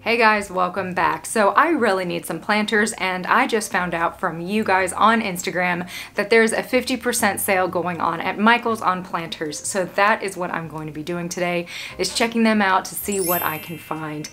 Hey guys, welcome back. So I really need some planters, and I just found out from you guys on Instagram that there's a 50% sale going on at Michaels on planters. So that is what I'm going to be doing today, is checking them out to see what I can find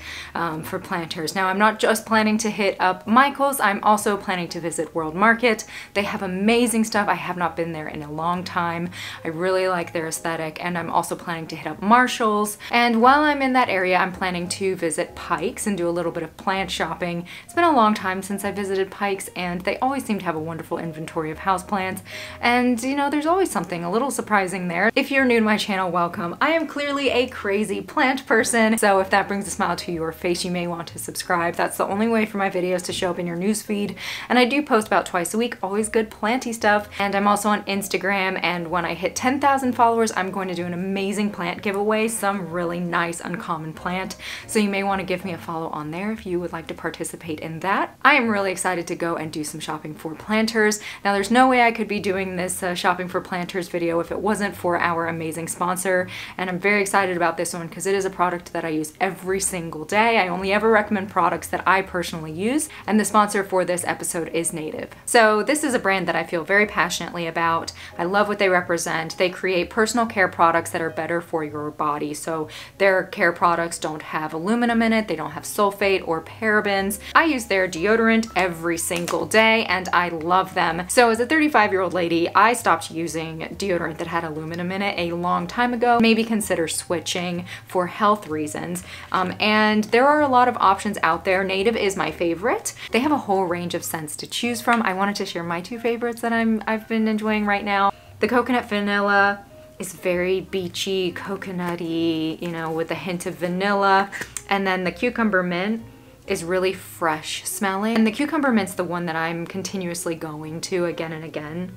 for planters. Now I'm not just planning to hit up Michaels, I'm also planning to visit World Market. They have amazing stuff. I have not been there in a long time. I really like their aesthetic, and I'm also planning to hit up Marshall's. And while I'm in that area, I'm planning to visit Pikes and do a little bit of plant shopping. It's been a long time since I visited Pikes, and they always seem to have a wonderful inventory of houseplants, and you know, there's always something a little surprising there. If you're new to my channel, welcome. I am clearly a crazy plant person, so if that brings a smile to your face, you may want to subscribe. That's the only way for my videos to show up in your newsfeed, and I do post about twice a week, always good planty stuff, and I'm also on Instagram, and when I hit 10,000 followers, I'm going to do an amazing plant giveaway, some really nice uncommon plant, so you may want to give me a follow on there if you would like to participate in that. I am really excited to go and do some shopping for planters. Now there's no way I could be doing this shopping for planters video if it wasn't for our amazing sponsor, and I'm very excited about this one because it is a product that I use every single day. I only ever recommend products that I personally use, and the sponsor for this episode is Native. So this is a brand that I feel very passionately about. I love what they represent. They create personal care products that are better for your body. So their care products don't have aluminum in it, they don't have sulfate or parabens. I use their deodorant every single day, and I love them. So as a 35-year-old lady, I stopped using deodorant that had aluminum in it a long time ago. Maybe consider switching for health reasons. And there are a lot of options out there. Native is my favorite. They have a whole range of scents to choose from. I wanted to share my two favorites that I've been enjoying right now. The coconut vanilla is very beachy, coconutty, you know, with a hint of vanilla. And then the cucumber mint is really fresh smelling. And the cucumber mint's the one that I'm continuously going to again and again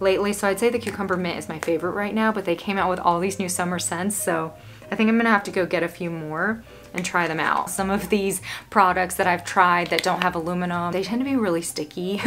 lately. So I'd say the cucumber mint is my favorite right now, but they came out with all these new summer scents. So I think I'm gonna have to go get a few more and try them out. Some of these products that I've tried that don't have aluminum, they tend to be really sticky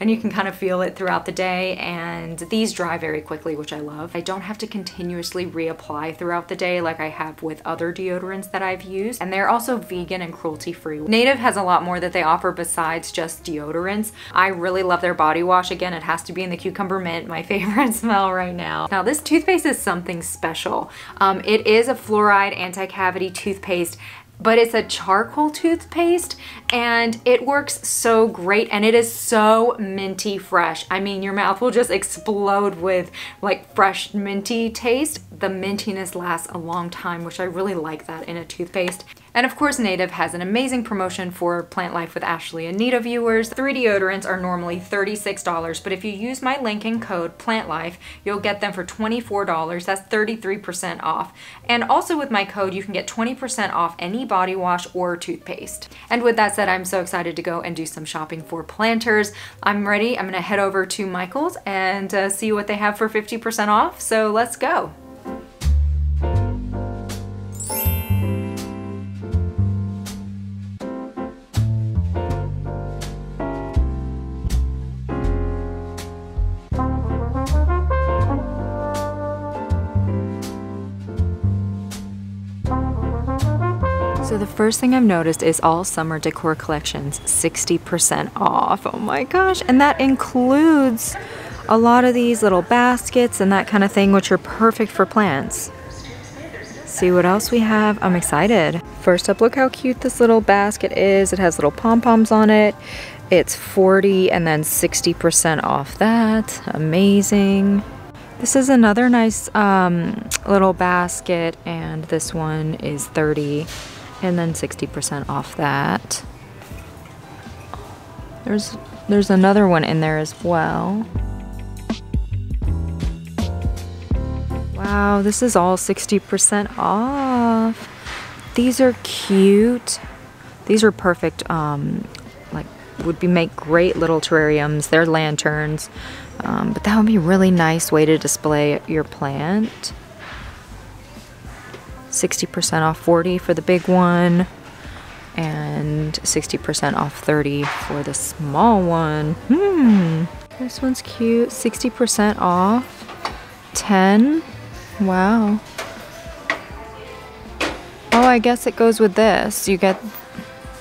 and you can kind of feel it throughout the day, and these dry very quickly, which I love. I don't have to continuously reapply throughout the day like I have with other deodorants that I've used, and they're also vegan and cruelty free. Native has a lot more that they offer besides just deodorants. I really love their body wash. Again, it has to be in the cucumber mint, my favorite smell right now. Now this toothpaste is something special. It is a fluoride anti-cavity toothpaste, but it's a charcoal toothpaste, and it works so great, and it is so minty fresh. I mean, your mouth will just explode with like fresh minty taste. The mintiness lasts a long time, which I really like that in a toothpaste. And of course, Native has an amazing promotion for Plant Life with Ashley Anita viewers. 3 deodorants are normally $36, but if you use my link and code PLANTLIFE, you'll get them for $24. That's 33% off. And also with my code, you can get 20% off any body wash or toothpaste. And with that said, I'm so excited to go and do some shopping for planters. I'm ready. I'm gonna head over to Michaels and see what they have for 50% off. So let's go. So the first thing I've noticed is all summer decor collections 60% off. Oh my gosh, and that includes a lot of these little baskets and that kind of thing, which are perfect for plants. See what else we have. I'm excited. First up, look how cute this little basket is. It has little pom-poms on it. It's 40 and then 60% off that. Amazing. This is another nice little basket, and this one is 30. And then 60% off that. There's another one in there as well. Wow, this is all 60% off. These are cute. These are perfect, like would make great little terrariums. They're lanterns, but that would be a really nice way to display your plant. 60% off 40 for the big one, and 60% off 30 for the small one. This one's cute. 60% off 10. Wow. Oh, I I guess it goes with this. You get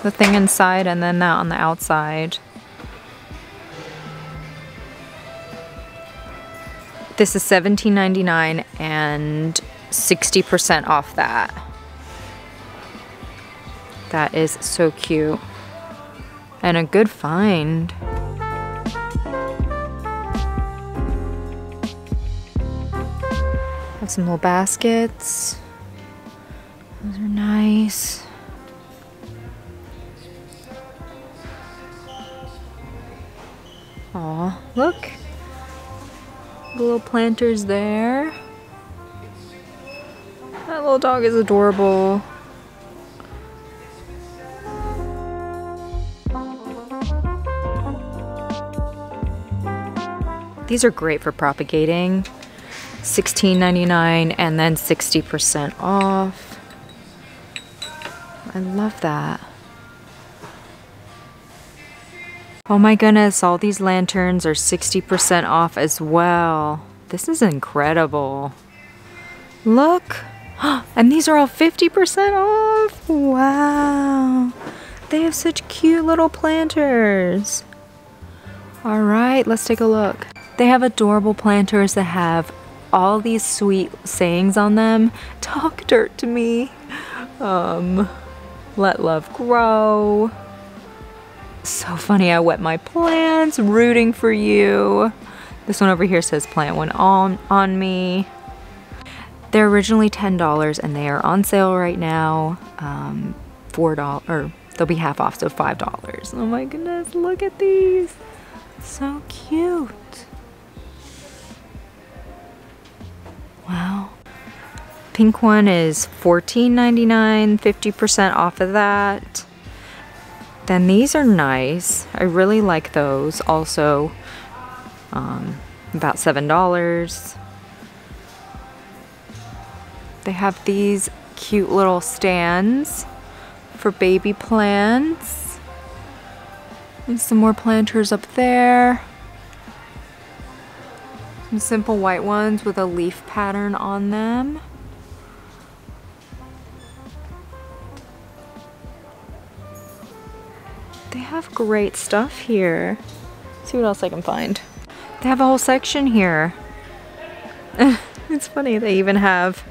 the thing inside and then that on the outside. This is $17.99 and 60% off that. That is so cute and a good find. Have some little baskets. Those are nice. Aw, look. The little planters there. That little dog is adorable. These are great for propagating. $16.99 and then 60% off. I love that. Oh my goodness, all these lanterns are 60% off as well. This is incredible. Look, and these are all 50% off. Wow, they have such cute little planters. All right, let's take a look. They have adorable planters that have all these sweet sayings on them. Talk dirt to me. Let love grow. So funny, I wet my plants, rooting for you. This one over here says plant one on me. They're originally $10 and they are on sale right now. $4, or they'll be half off, so $5. Oh my goodness, look at these. So cute. Wow. Pink one is $14.99, 50% off of that. Then these are nice. I really like those. Also, about $7. They have these cute little stands for baby plants. And some more planters up there. Some simple white ones with a leaf pattern on them. They have great stuff here. Let's see what else I can find. They have a whole section here. It's funny, they even have,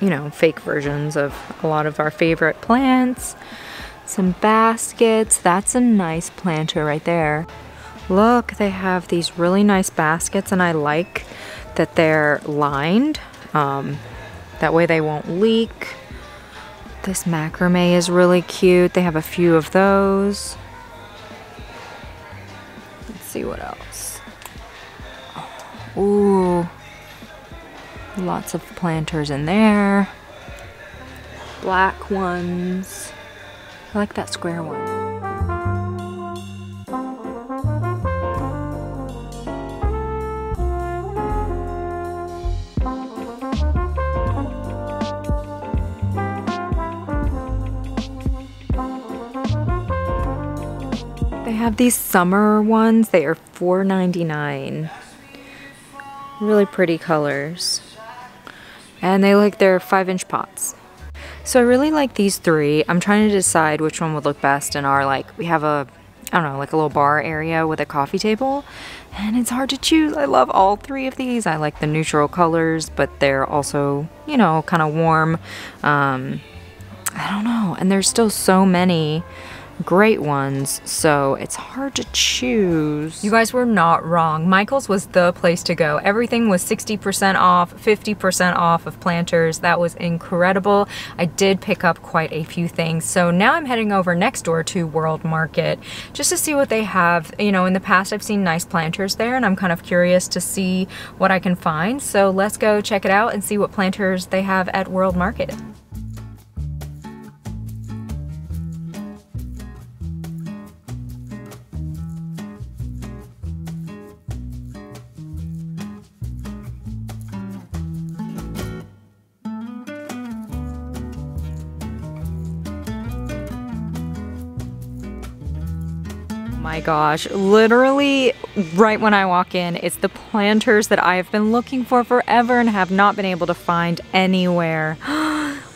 you know, fake versions of a lot of our favorite plants. Some baskets. That's a nice planter right there. Look, they have these really nice baskets and I like that they're lined. That way they won't leak. This macrame is really cute. They have a few of those. Let's see what else. Ooh, lots of planters in there. Black ones. I like that square one. Have these summer ones. They are $4.99. Really pretty colors. And they look, they're 5-inch pots. So I really like these three. I'm trying to decide which one would look best in our, like, we have a, I don't know, like a little bar area with a coffee table. And it's hard to choose. I love all three of these. I like the neutral colors, but they're also, you know, kind of warm. I don't know. And there's still so many great ones, so it's hard to choose. You guys were not wrong. Michaels was the place to go. Everything was 60% off, 50% off of planters. That was incredible. I did pick up quite a few things. So now I'm heading over next door to World Market just to see what they have. You know, in the past I've seen nice planters there and I'm kind of curious to see what I can find. So let's go check it out and see what planters they have at World Market. my gosh, literally right when I walk in, it's the planters that I have been looking for forever and have not been able to find anywhere.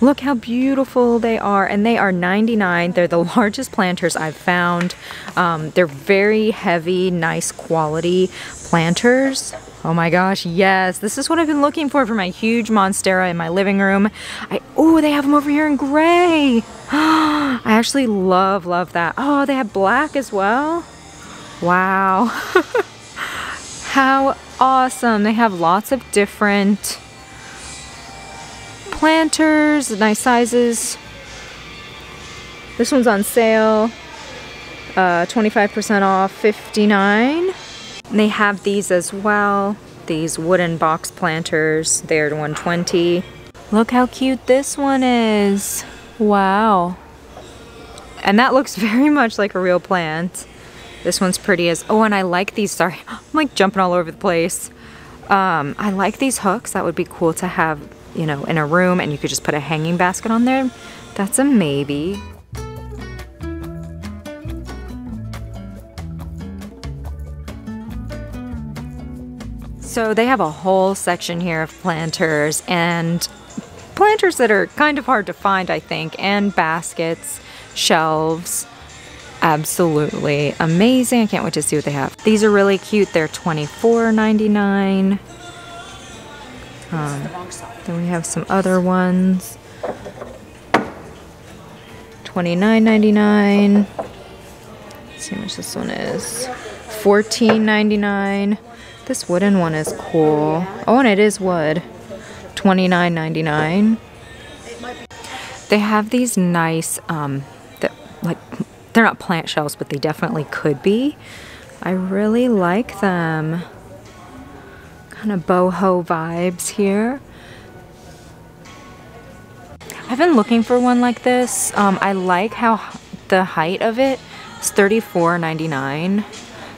Look how beautiful they are, and they are $99. They're the largest planters I've found. They're very heavy, nice quality planters. Oh my gosh, yes, this is what I've been looking for my huge Monstera in my living room. Oh, they have them over here in gray. I actually love that. Oh, they have black as well. Wow. How awesome. They have lots of different planters, nice sizes. This one's on sale, 25% off, $59. And they have these as well, these wooden box planters. They're $120. Look how cute this one is. Wow. And that looks very much like a real plant. This one's pretty as, oh, and I like these, sorry, I'm like jumping all over the place. I like these hooks. That would be cool to have, you know, in a room, and you could just put a hanging basket on there. That's a maybe. So they have a whole section here of planters, and planters that are kind of hard to find, I think, and baskets, shelves. Absolutely amazing. I can't wait to see what they have. These are really cute. They're $24.99. Then we have some other ones. $29.99. Let's see how much this one is. $14.99. This wooden one is cool. Oh, and it is wood. $29.99. They have these nice, they're not plant shelves, but they definitely could be. I really like them. Kind of boho vibes here. I've been looking for one like this. I like how the height of it is $34.99.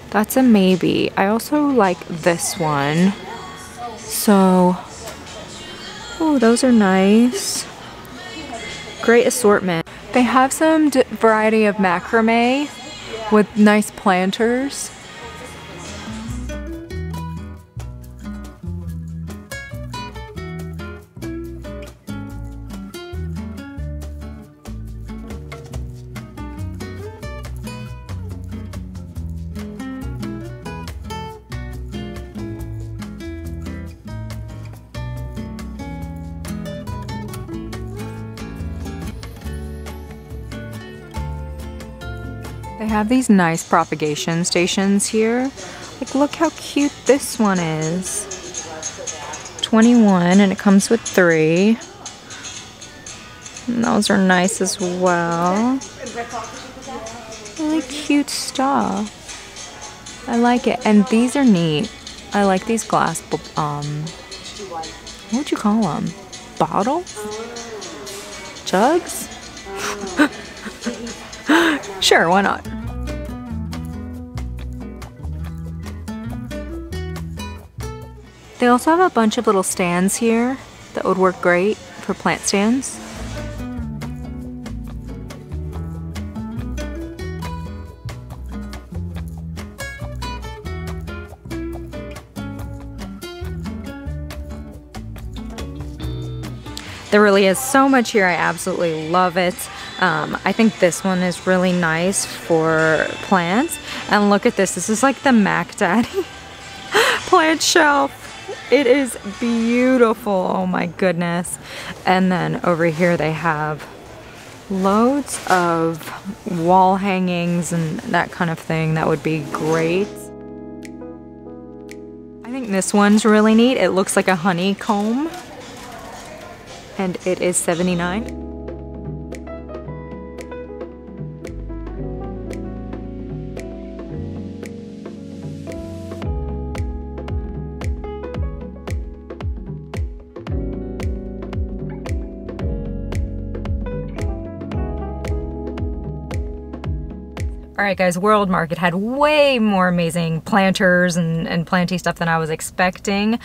That's a maybe. I also like this one. So, oh, those are nice. Great assortment. They have some variety of macrame with nice planters. They have these nice propagation stations here. Like, look how cute this one is. $21, and it comes with 3. And those are nice as well. Really cute stuff. I like it. And these are neat. I like these glass, what would you call them? Bottles? Jugs? Sure, why not? They also have a bunch of little stands here that would work great for plant stands. There really is so much here. I absolutely love it. I think this one is really nice for plants. And look at this. This is like the Mac Daddy plant shelf. It is beautiful. Oh my goodness. And then over here they have loads of wall hangings and that kind of thing. That would be great. I think this one's really neat. It looks like a honeycomb. And it is $79. Alright guys, World Market had way more amazing planters and planty stuff than I was expecting.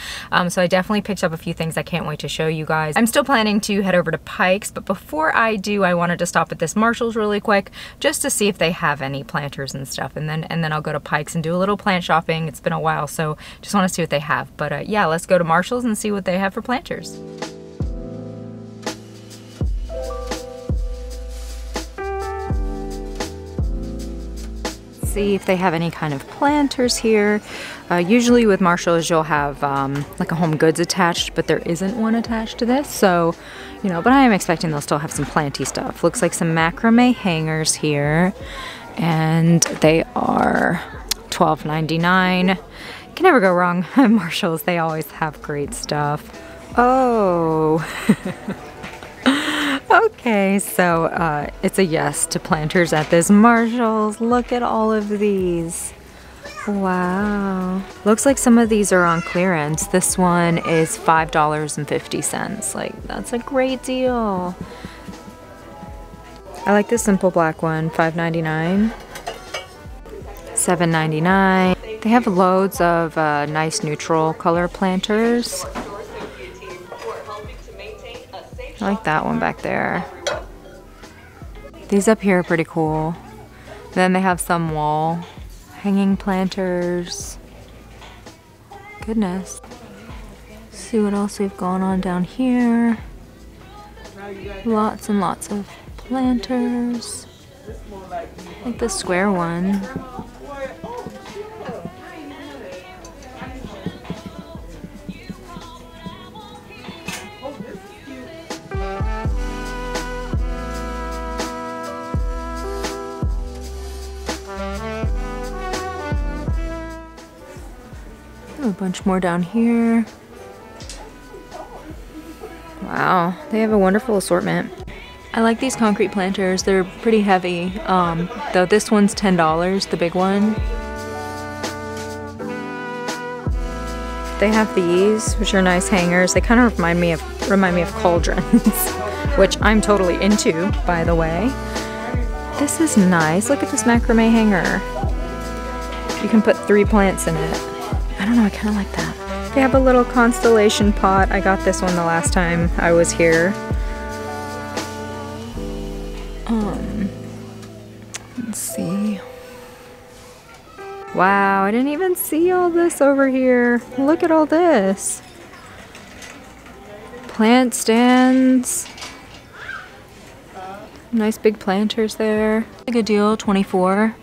So I definitely picked up a few things I can't wait to show you guys. I'm still planning to head over to Pikes, but before I do, I wanted to stop at this Marshall's really quick just to see if they have any planters and stuff. And then I'll go to Pikes and do a little plant shopping. It's been a while, so just want to see what they have. But yeah, let's go to Marshall's and see what they have for planters. See if they have any kind of planters here. Usually with Marshall's you'll have like a home goods attached, but there isn't one attached to this, so you know, but I am expecting they'll still have some planty stuff. Looks like some macrame hangers here, and they are $12.99. Can never go wrong at Marshall's, they always have great stuff. Oh. Okay, so it's a yes to planters at this Marshall's. Look at all of these. Wow. Looks like some of these are on clearance. This one is $5.50. Like, that's a great deal. I like this simple black one, $5.99. $7.99. They have loads of nice neutral color planters. I like that one back there. These up here are pretty cool. Then they have some wall hanging planters. Goodness. Let's see what else we've gone on down here. Lots and lots of planters. Like the square one. A bunch more down here. Wow, they have a wonderful assortment. I like these concrete planters, they're pretty heavy, though this one's $10, the big one. They have these, which are nice hangers. They kind of remind me of cauldrons, which I'm totally into, by the way. This is nice. Look at this macrame hanger. You can put 3 plants in it. I don't know, I kind of like that. They have a little constellation pot. I got this one the last time I was here. Let's see. Wow, I didn't even see all this over here. Look at all this. Plant stands. Nice big planters there. Like a deal, 24.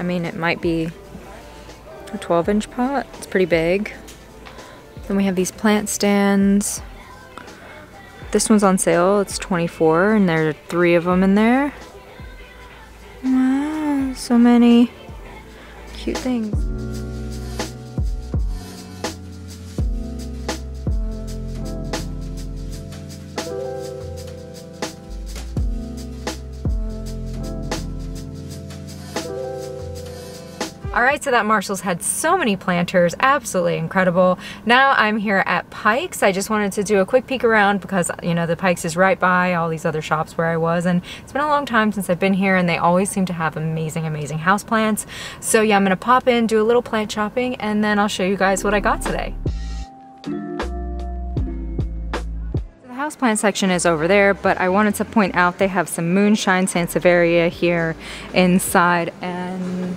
I mean, it might be a 12-inch pot. It's pretty big. Then we have these plant stands. This one's on sale. It's 24, and there are 3 of them in there. Wow, so many cute things. Alright, so that Marshall's had so many planters, absolutely incredible. Now I'm here at Pikes. I just wanted to do a quick peek around because, you know, the Pikes is right by all these other shops where I was, and it's been a long time since I've been here, and they always seem to have amazing, amazing houseplants. So yeah, I'm going to pop in, do a little plant shopping, and then I'll show you guys what I got today. Houseplant section is over there, but I wanted to point out they have some moonshine Sansevieria here inside, and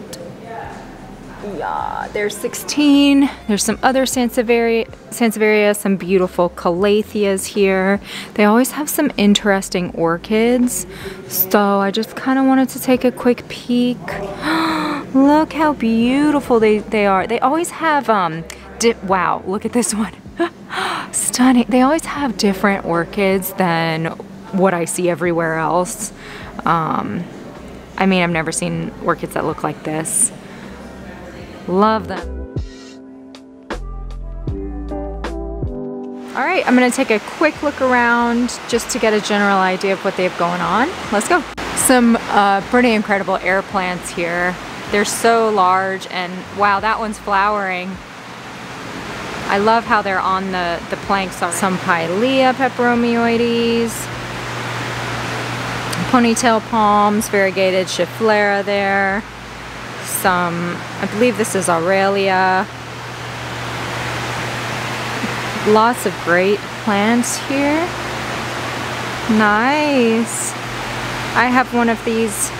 yeah, there's 16. There's some other Sansevieria, some beautiful Calatheas here. They always have some interesting orchids, so I just kind of wanted to take a quick peek. Look how beautiful they are. They always have wow, look at this one. Stunning. They always have different orchids than what I see everywhere else. I mean, I've never seen orchids that look like this. Love them. All right, I'm gonna take a quick look around just to get a general idea of what they have going on. Let's go. Some pretty incredible air plants here. They're so large, and wow, that one's flowering. I love how they're on the planks. Some Pilea peperomioides. ponytail palms, variegated Schefflera there. Some, I believe this is Aurelia. Lots of great plants here. Nice. I have one of these,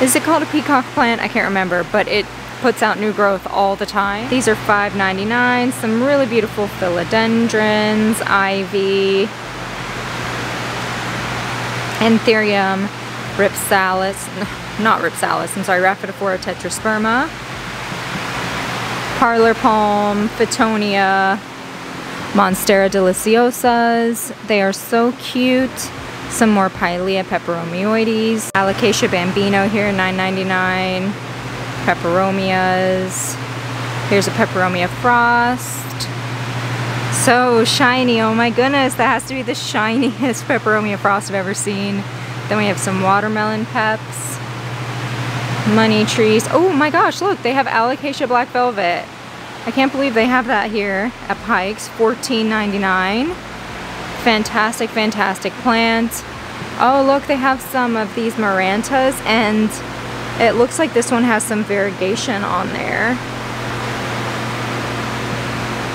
is it called a peacock plant? I can't remember, but it puts out new growth all the time. These are $5.99. Some really beautiful philodendrons, ivy, Anthurium, Raphidophora tetrasperma, parlor palm, Fittonia, Monstera deliciosas. They are so cute. Some more Pilea peperomioides. Alocasia bambino here, $9.99. Peperomias. Here's a Peperomia frost. So shiny. Oh my goodness, that has to be the shiniest Peperomia frost I've ever seen. Then we have some watermelon peps. Money trees. Oh my gosh, look, they have Alocasia black velvet. I can't believe they have that here at Pikes, $14.99. Fantastic, fantastic plant. Oh look, they have some of these Marantas, and it looks like this one has some variegation on there.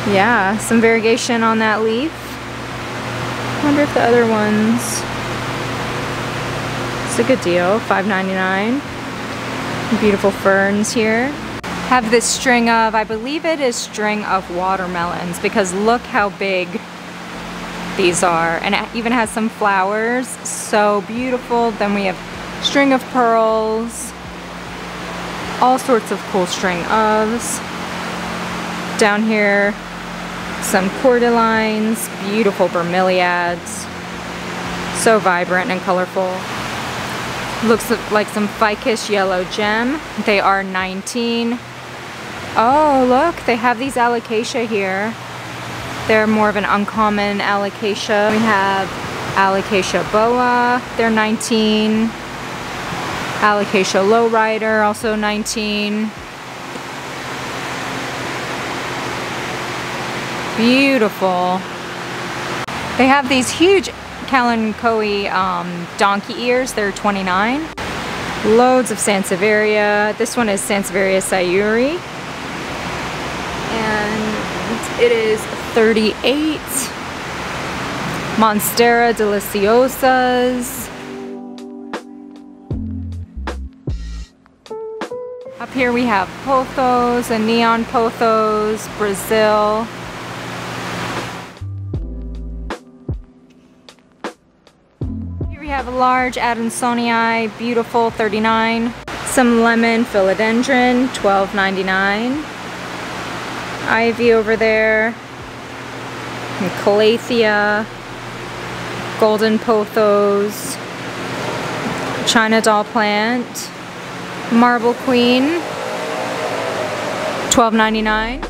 Yeah, some variegation on that leaf. I wonder if the other ones... It's a good deal, $5.99. Beautiful ferns here. Have this string of, I believe it is string of watermelons, because look how big these are. And it even has some flowers, so beautiful. Then we have string of pearls, all sorts of cool string ofs. Down here, some cordylines, beautiful bromeliads, so vibrant and colorful. Looks like some ficus yellow gem. They are $19. Oh look, they have these Alocasia here. They're more of an uncommon Alocasia. We have Alocasia boa, they're $19. Alocasia lowrider, also $19. Beautiful. They have these huge Kalanchoe donkey ears, they're $29. Loads of Sansevieria. This one is Sansevieria sayuri, and it is $38. Monstera deliciosas. Up here we have Pothos, a neon Pothos, Brazil. Have a large Adansonii, beautiful, $39. Some lemon philodendron, $12.99. Ivy over there, and Calathea, golden pothos, China doll plant, marble queen, $12.99.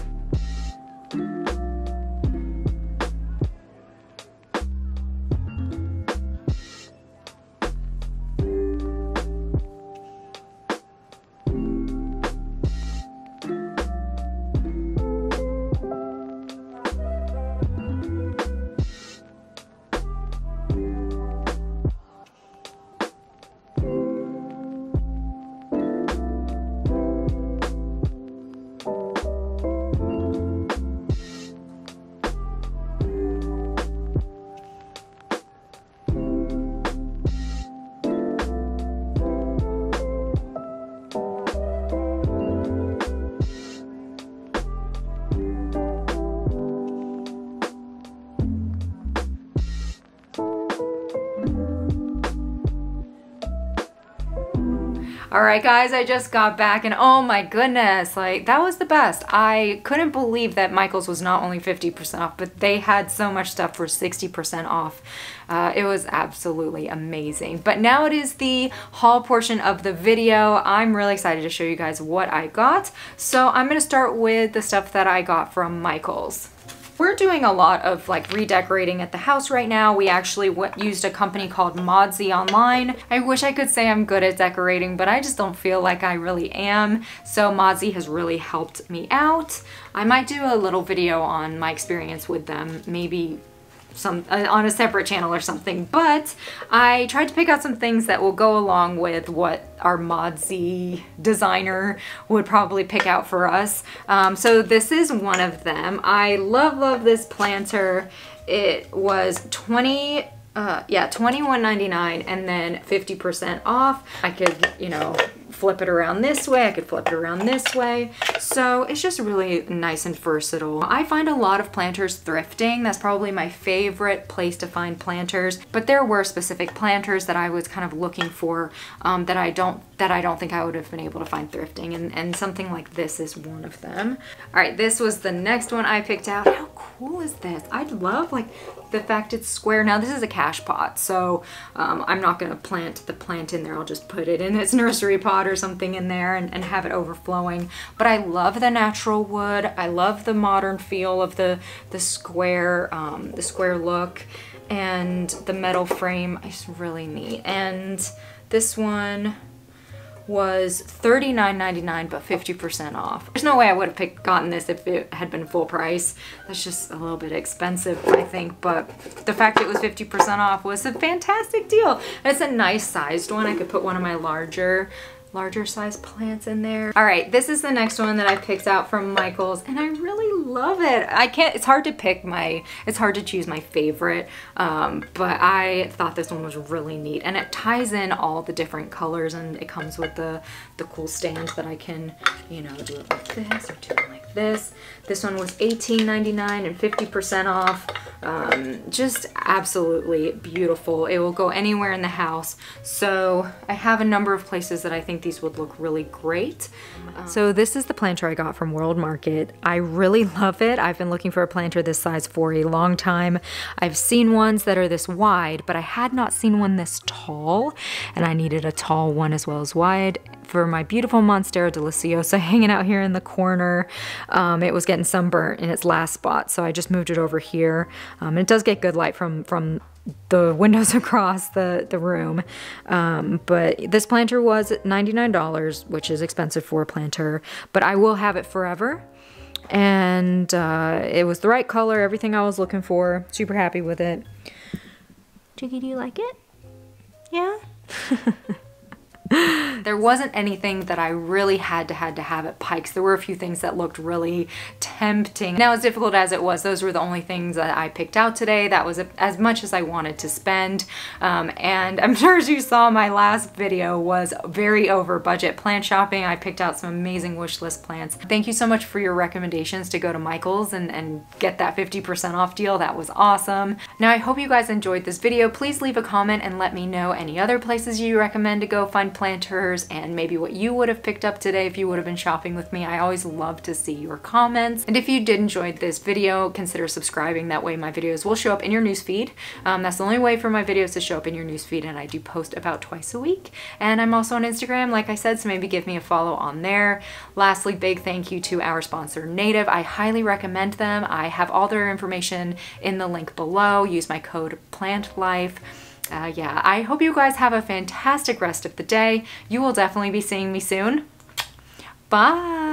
Alright guys, I just got back and oh my goodness, like that was the best. I couldn't believe that Michaels was not only 50% off, but they had so much stuff for 60% off. It was absolutely amazing. But now it is the haul portion of the video. I'm really excited to show you guys what I got. So I'm going to start with the stuff that I got from Michaels. We're doing a lot of like redecorating at the house right now. We actually used a company called Modsy online. I wish I could say I'm good at decorating, but I just don't feel like I really am. So Modsy has really helped me out. I might do a little video on my experience with them, maybe on a separate channel or something, but I tried to pick out some things that will go along with what our Modsy designer would probably pick out for us. So this is one of them. I love this planter. It was $21.99 and then 50% off. I could, you know, flip it around this way, I could flip it around this way. So it's just really nice and versatile. I find a lot of planters thrifting. That's probably my favorite place to find planters, but there were specific planters that I was kind of looking for that I don't think I would have been able to find thrifting, and something like this is one of them. All right, this was the next one I picked out. How cool is this? I love like the fact it's square. Now this is a cash pot, so I'm not gonna plant the plant in there. I'll just put it in its nursery pot or something in there and have it overflowing. But I love the natural wood. I love the modern feel of the square look and the metal frame. It's really neat. And this one was $39.99 but 50% off. There's no way I would have gotten this if it had been full price. That's just a little bit expensive, I think, but the fact it was 50% off was a fantastic deal. And it's a nice sized one. I could put one of my larger size plants in there. All right, this is the next one that I picked out from Michaels, and I really love it. I can't, it's hard to choose my favorite, but I thought this one was really neat, and it ties in all the different colors, and it comes with the cool stands that I can, you know, do it like this or do it like this. This one was $18.99 and 50% off. Just absolutely beautiful. It will go anywhere in the house. So I have a number of places that I think these would look really great. So this is the planter I got from World Market. I really love it. I've been looking for a planter this size for a long time. I've seen ones that are this wide, but I had not seen one this tall, and I needed a tall one as well as wide for my beautiful Monstera deliciosa hanging out here in the corner. It was getting sunburnt in its last spot, so I just moved it over here. And it does get good light from the windows across the room. But this planter was $99, which is expensive for a planter, but I will have it forever. And it was the right color, everything I was looking for. Super happy with it. Jiggy, do you like it? Yeah? There wasn't anything that I really had to have at Pikes. There were a few things that looked really tempting. Now, as difficult as it was, those were the only things that I picked out today. That was as much as I wanted to spend. And I'm sure, as you saw, my last video was very over budget plant shopping. I picked out some amazing wish list plants. Thank you so much for your recommendations to go to Michaels and get that 50% off deal. That was awesome. Now, I hope you guys enjoyed this video. Please leave a comment and let me know any other places you recommend to go find planters, and maybe what you would have picked up today if you would have been shopping with me. I always love to see your comments. And if you did enjoy this video, consider subscribing. That way my videos will show up in your newsfeed. That's the only way for my videos to show up in your newsfeed, and I do post about twice a week. And I'm also on Instagram, like I said, so maybe give me a follow on there. Lastly, big thank you to our sponsor, Native. I highly recommend them. I have all their information in the link below. Use my code PLANTLIFE. Yeah, I hope you guys have a fantastic rest of the day. You will definitely be seeing me soon. Bye!